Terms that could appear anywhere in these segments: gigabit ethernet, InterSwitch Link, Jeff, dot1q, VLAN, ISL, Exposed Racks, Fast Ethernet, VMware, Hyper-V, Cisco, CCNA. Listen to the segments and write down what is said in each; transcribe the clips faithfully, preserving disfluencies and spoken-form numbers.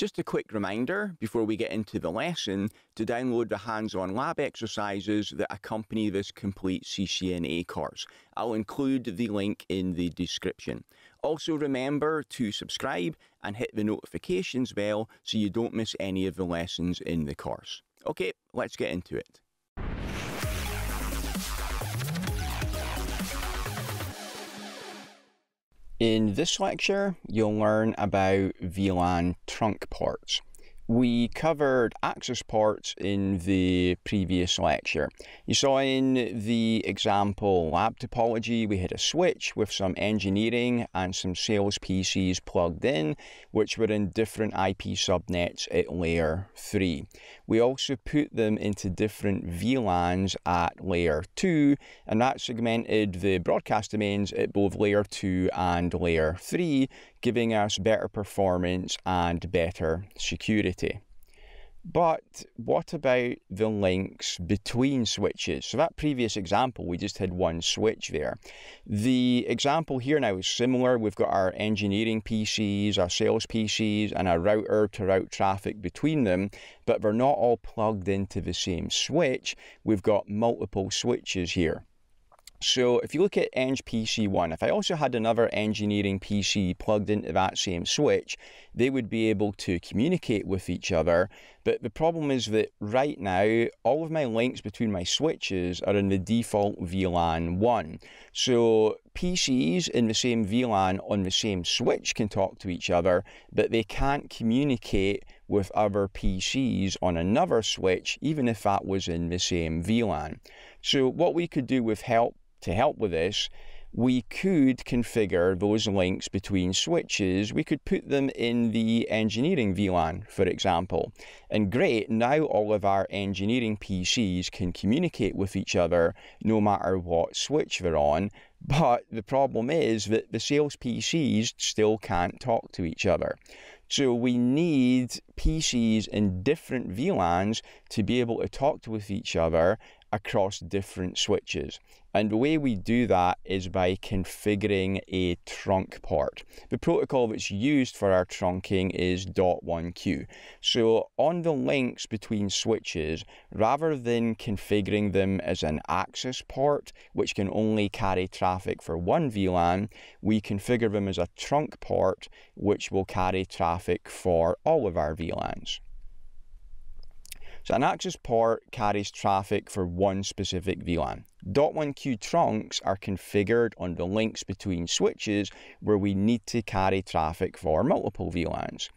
Just a quick reminder before we get into the lesson to download the hands-on lab exercises that accompany this complete C C N A course. I'll include the link in the description. Also remember to subscribe and hit the notifications bell so you don't miss any of the lessons in the course. Okay, let's get into it. In this lecture, you'll learn about V LAN trunk ports. We covered access ports in the previous lecture. You saw in the example lab topology, we had a switch with some engineering and some sales P Cs plugged in, which were in different I P subnets at layer three. We also put them into different V LANs at layer two, and that segmented the broadcast domains at both layer two and layer three, giving us better performance and better security. But what about the links between switches? So that previous example, we just had one switch there. The example here now is similar. We've got our engineering P Cs, our sales P Cs, and our router to route traffic between them, but they're not all plugged into the same switch. We've got multiple switches here. So if you look at Eng P C one, if I also had another engineering P C plugged into that same switch, they would be able to communicate with each other. But the problem is that right now, all of my links between my switches are in the default V LAN one. So P Cs in the same V LAN on the same switch can talk to each other, but they can't communicate with other P Cs on another switch, even if that was in the same V LAN. So what we could do with help to help with this, we could configure those links between switches. We could put them in the engineering V LAN, for example. And great, now all of our engineering P Cs can communicate with each other no matter what switch they're on. But the problem is that the sales P Cs still can't talk to each other. So we need P Cs in different V LANs to be able to talk with each other across different switches. And the way we do that is by configuring a trunk port. The protocol that's used for our trunking is dot one q. So on the links between switches, rather than configuring them as an access port, which can only carry traffic for one V LAN, we configure them as a trunk port, which will carry traffic for all of our V LANs. So an access port carries traffic for one specific V LAN. dot one q trunks are configured on the links between switches where we need to carry traffic for multiple V LANs.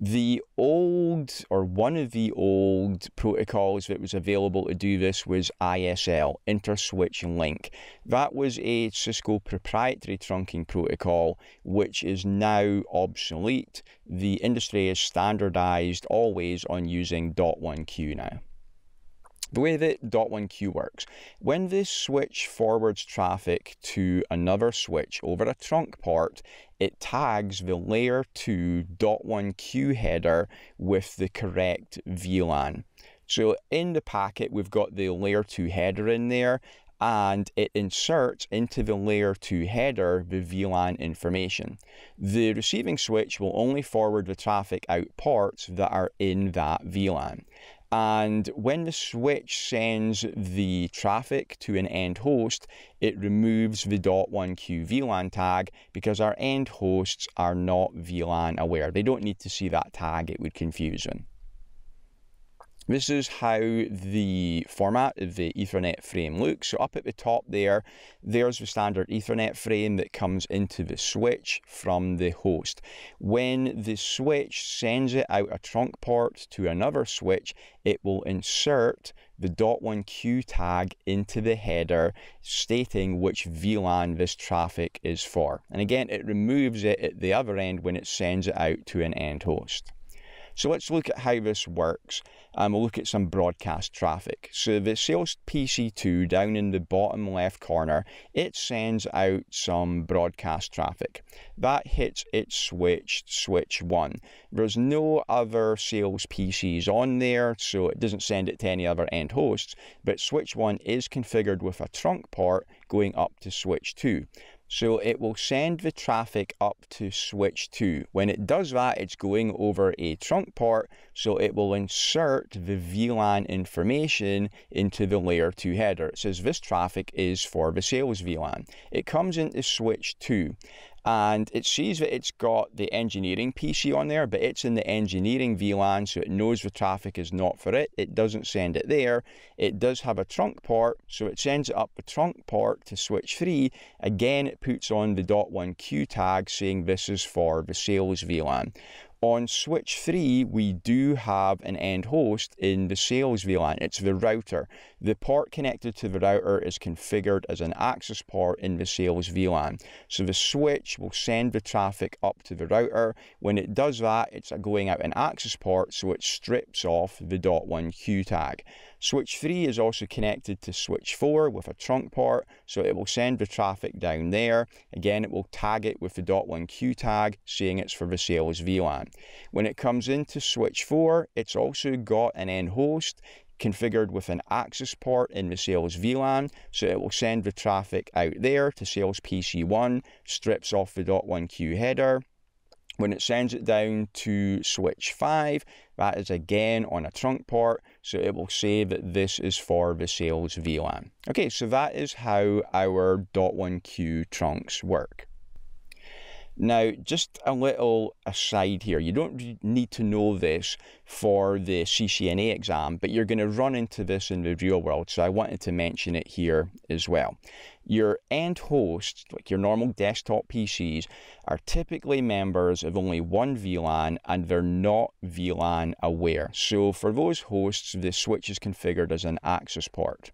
The old, or one of the old protocols that was available to do this was I S L, InterSwitch Link. That was a Cisco proprietary trunking protocol, which is now obsolete. The industry is standardized always on using dot one q now. The way that dot one q works, when this switch forwards traffic to another switch over a trunk port, it tags the layer two dot one q header with the correct V LAN. So in the packet, we've got the layer two header in there, and it inserts into the layer two header the V LAN information. The receiving switch will only forward the traffic out ports that are in that V LAN. And when the switch sends the traffic to an end host, it removes the dot one q V LAN tag because our end hosts are not V LAN aware. They don't need to see that tag, it would confuse them. This is how the format of the Ethernet frame looks. So up at the top there, there's the standard Ethernet frame that comes into the switch from the host. When the switch sends it out a trunk port to another switch, it will insert the dot one q tag into the header stating which V LAN this traffic is for. And again, it removes it at the other end when it sends it out to an end host. So let's look at how this works, and um, we'll look at some broadcast traffic. So the sales P C two down in the bottom left corner, it sends out some broadcast traffic. That hits its switch, switch one. There's no other sales P Cs on there, so it doesn't send it to any other end hosts, but switch one is configured with a trunk port going up to switch two. So it will send the traffic up to switch two. When it does that, it's going over a trunk port, so it will insert the V LAN information into the layer two header. It says this traffic is for the sales V LAN. It comes into switch two. And it sees that it's got the engineering P C on there, but it's in the engineering V LAN, so it knows the traffic is not for it. It doesn't send it there. It does have a trunk port, so it sends it up the trunk port to switch three. Again, it puts on the dot one q tag saying this is for the sales V LAN. On switch three, we do have an end host in the sales V LAN. It's the router. The port connected to the router is configured as an access port in the sales V LAN. So the switch will send the traffic up to the router. When it does that, it's going out an access port, so it strips off the dot one q tag. Switch three is also connected to switch four with a trunk port, so it will send the traffic down there. Again, it will tag it with the dot one q tag, saying it's for the sales V LAN. When it comes into switch four, it's also got an end host configured with an access port in the sales V LAN, so it will send the traffic out there to sales P C one, strips off the dot one q header. When it sends it down to switch five, that is again on a trunk port, so it will say that this is for the sales V LAN. Okay, so that is how our dot one q trunks work. Now, just a little aside here, you don't need to know this for the C C N A exam, but you're going to run into this in the real world, so I wanted to mention it here as well. Your end hosts, like your normal desktop P Cs, are typically members of only one V LAN, and they're not V LAN aware. So for those hosts, the switch is configured as an access port.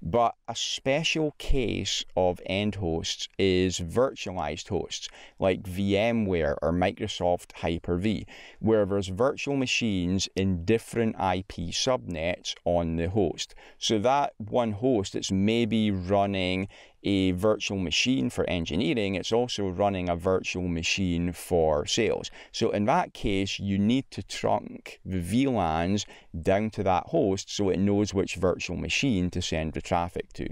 But a special case of end hosts is virtualized hosts, like VMware or Microsoft Hyper-V, where there's virtual machines in different I P subnets on the host. So that one host that's maybe running a virtual machine for engineering, it's also running a virtual machine for sales. So in that case, you need to trunk the V LANs down to that host so it knows which virtual machine to send the traffic to.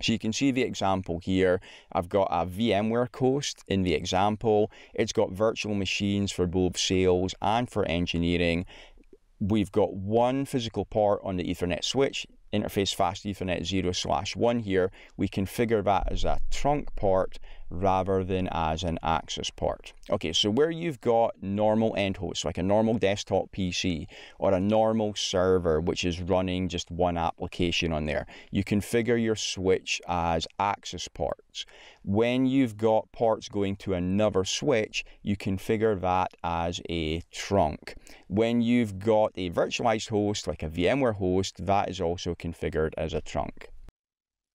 So you can see the example here. I've got a VMware host in the example. It's got virtual machines for both sales and for engineering. We've got one physical port on the Ethernet switch, interface Fast Ethernet zero slash one here. We configure that as a trunk port rather than as an access port. Okay, so where you've got normal end hosts, like a normal desktop P C or a normal server, which is running just one application on there, you configure your switch as access ports. When you've got ports going to another switch, you configure that as a trunk. When you've got a virtualized host, like a VMware host, that is also configured as a trunk.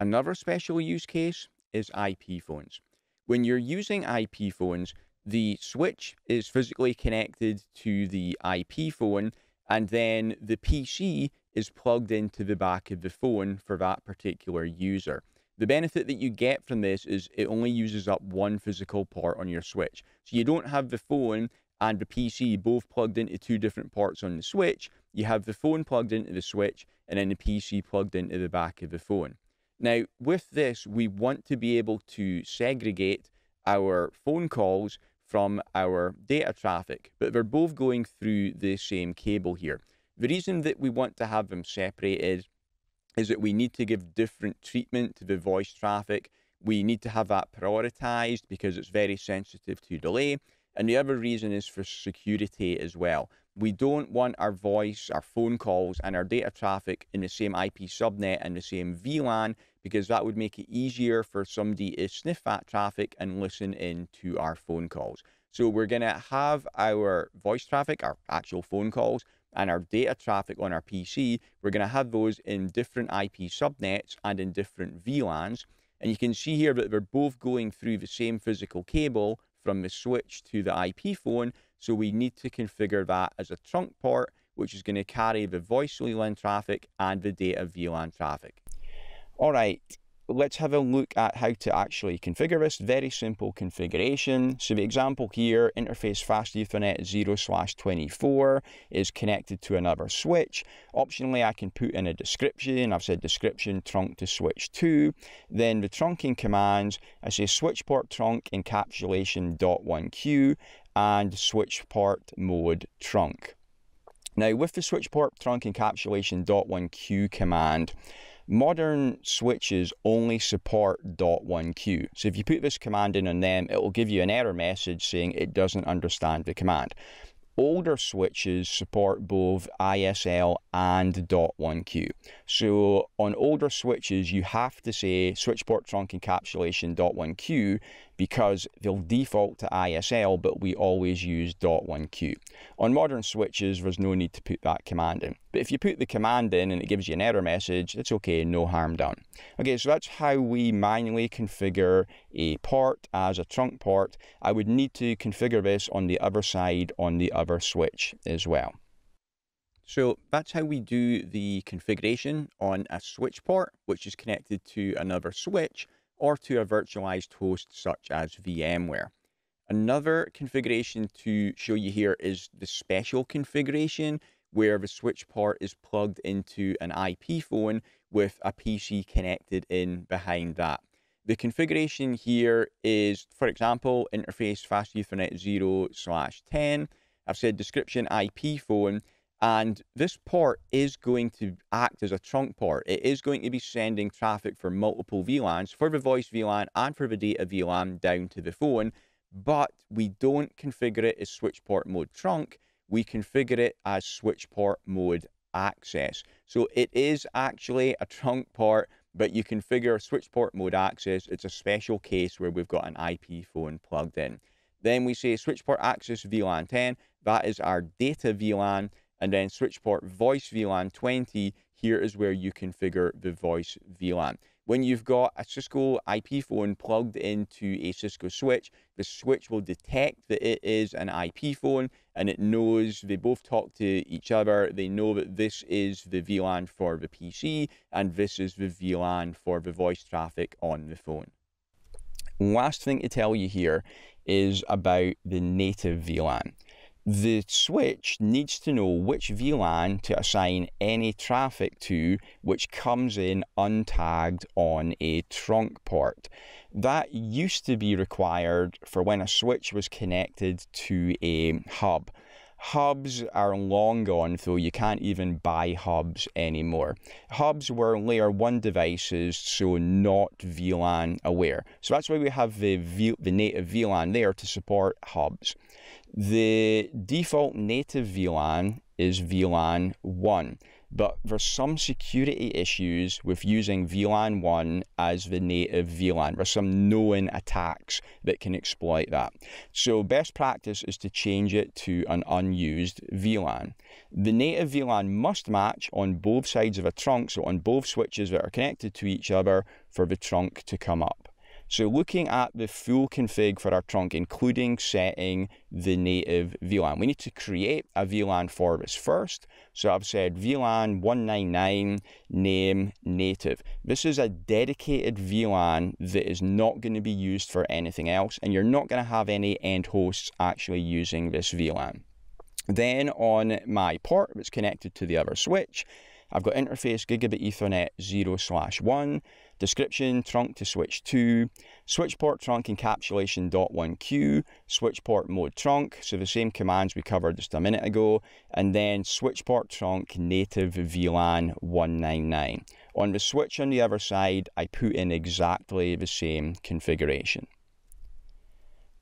Another special use case is I P phones. When you're using I P phones, the switch is physically connected to the I P phone, and then the P C is plugged into the back of the phone for that particular user. The benefit that you get from this is it only uses up one physical port on your switch. So you don't have the phone and the P C both plugged into two different ports on the switch. You have the phone plugged into the switch and then the P C plugged into the back of the phone. Now, with this, we want to be able to segregate our phone calls from our data traffic, but they're both going through the same cable here. The reason that we want to have them separated is that we need to give different treatment to the voice traffic. We need to have that prioritized because it's very sensitive to delay. And the other reason is for security as well. We don't want our voice, our phone calls, and our data traffic in the same I P subnet and the same V LAN, because that would make it easier for somebody to sniff that traffic and listen in to our phone calls. So we're going to have our voice traffic, our actual phone calls, and our data traffic on our P C. We're going to have those in different I P subnets and in different V LANs. And you can see here that they're both going through the same physical cable from the switch to the I P phone. So we need to configure that as a trunk port, which is going to carry the voice V LAN traffic and the data V LAN traffic. All right, let's have a look at how to actually configure this. Very simple configuration. So the example here, interface Fast Ethernet zero slash twenty-four is connected to another switch. Optionally, I can put in a description. I've said description trunk to switch two. Then the trunking commands, I say switch port trunk encapsulation dot one q and switch port mode trunk. Now with the switch port trunk encapsulation dot one q command, modern switches only support dot one q. So if you put this command in on them, it will give you an error message saying it doesn't understand the command. Older switches support both I S L and dot one q. So on older switches, you have to say switch port trunk encapsulation dot one q because they'll default to I S L, but we always use dot one q. On modern switches, there's no need to put that command in. But if you put the command in and it gives you an error message, it's okay, no harm done. Okay, so that's how we manually configure a port as a trunk port. I would need to configure this on the other side on the other switch as well. So that's how we do the configuration on a switch port, which is connected to another switch or to a virtualized host such as VMware. Another configuration to show you here is the special configuration, where the switch port is plugged into an I P phone with a P C connected in behind that. The configuration here is, for example, interface Fast Ethernet zero slash ten. I've said description I P phone, and this port is going to act as a trunk port. It is going to be sending traffic for multiple V LANs, for the voice V LAN and for the data V LAN down to the phone, but we don't configure it as switch port mode trunk. We configure it as switch port mode access. So it is actually a trunk port, but you configure switch port mode access. It's a special case where we've got an I P phone plugged in. Then we say switch port access V LAN ten, that is our data V LAN, and then switch port voice V LAN twenty, here is where you configure the voice V LAN. When you've got a Cisco I P phone plugged into a Cisco switch, the switch will detect that it is an I P phone, and it knows they both talk to each other. They know that this is the V LAN for the P C and this is the V LAN for the voice traffic on the phone. Last thing to tell you here is about the native V LAN. The switch needs to know which V LAN to assign any traffic to which comes in untagged on a trunk port. That used to be required for when a switch was connected to a hub. Hubs are long gone, though. You can't even buy hubs anymore. Hubs were layer one devices, so not V LAN aware. So that's why we have the, v the native V LAN there to support hubs. The default native V LAN is V LAN one, but there's some security issues with using V LAN one as the native V LAN. There's some known attacks that can exploit that. So best practice is to change it to an unused V LAN. The native V LAN must match on both sides of a trunk, so on both switches that are connected to each other, for the trunk to come up. So looking at the full config for our trunk, including setting the native V LAN, we need to create a V LAN for this first. So I've said V LAN one ninety-nine, name native. This is a dedicated V LAN that is not going to be used for anything else, and you're not going to have any end hosts actually using this V LAN. Then on my port that's connected to the other switch, I've got interface gigabit ethernet zero slash one, description trunk to switch two, switch port trunk encapsulation dot one q, switch port mode trunk, so the same commands we covered just a minute ago, and then switch port trunk native V LAN one ninety-nine. On the switch on the other side, I put in exactly the same configuration.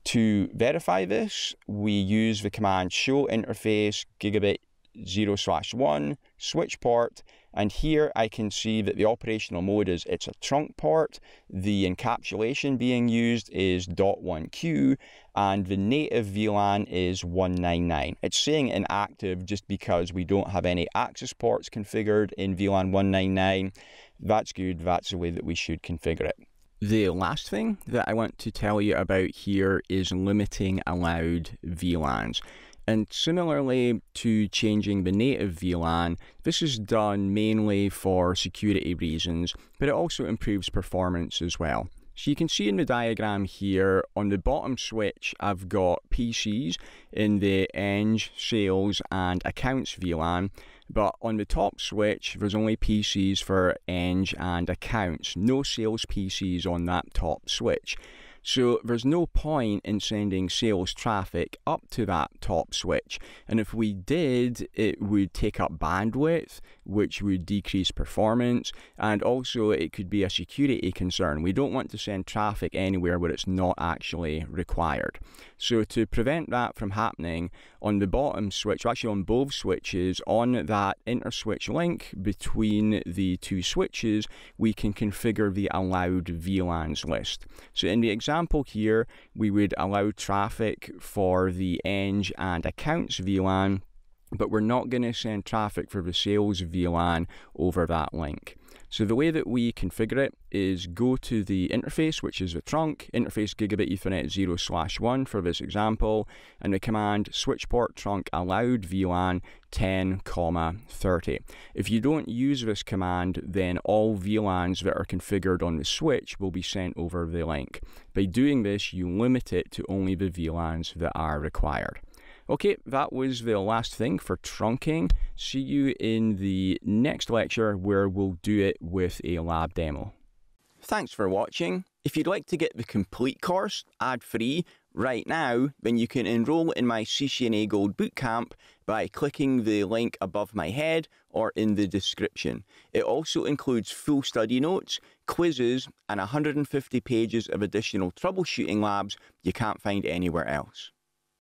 To verify this, we use the command show interface gigabit zero slash one switch port, and here I can see that the operational mode is it's a trunk port, the encapsulation being used is dot one q, and the native V LAN is one ninety-nine. It's saying inactive just because we don't have any access ports configured in V LAN one ninety-nine. That's good, that's the way that we should configure it. The last thing that I want to tell you about here is limiting allowed V LANs. And similarly to changing the native V LAN, this is done mainly for security reasons, but it also improves performance as well. So you can see in the diagram here, on the bottom switch, I've got P Cs in the Eng, Sales and Accounts V LAN, but on the top switch, there's only P Cs for Eng and Accounts, no Sales P Cs on that top switch. So there's no point in sending sales traffic up to that top switch. And if we did, it would take up bandwidth, which would decrease performance. And also it could be a security concern. We don't want to send traffic anywhere where it's not actually required. So to prevent that from happening, on the bottom switch, or actually on both switches, on that InterSwitch Link between the two switches, we can configure the allowed V LANs list. So in the example example here, we would allow traffic for the Eng and Accounts V LAN, but we're not going to send traffic for the Sales V LAN over that link. So the way that we configure it is go to the interface, which is the trunk, interface gigabit ethernet zero slash one for this example, and the command switchport trunk allowed V LAN ten comma thirty. If you don't use this command, then all V LANs that are configured on the switch will be sent over the link. By doing this, you limit it to only the V LANs that are required. Okay, that was the last thing for trunking. See you in the next lecture where we'll do it with a lab demo. Thanks for watching. If you'd like to get the complete course ad-free right now, then you can enroll in my C C N A Gold Bootcamp by clicking the link above my head or in the description. It also includes full study notes, quizzes, and one hundred fifty pages of additional troubleshooting labs you can't find anywhere else.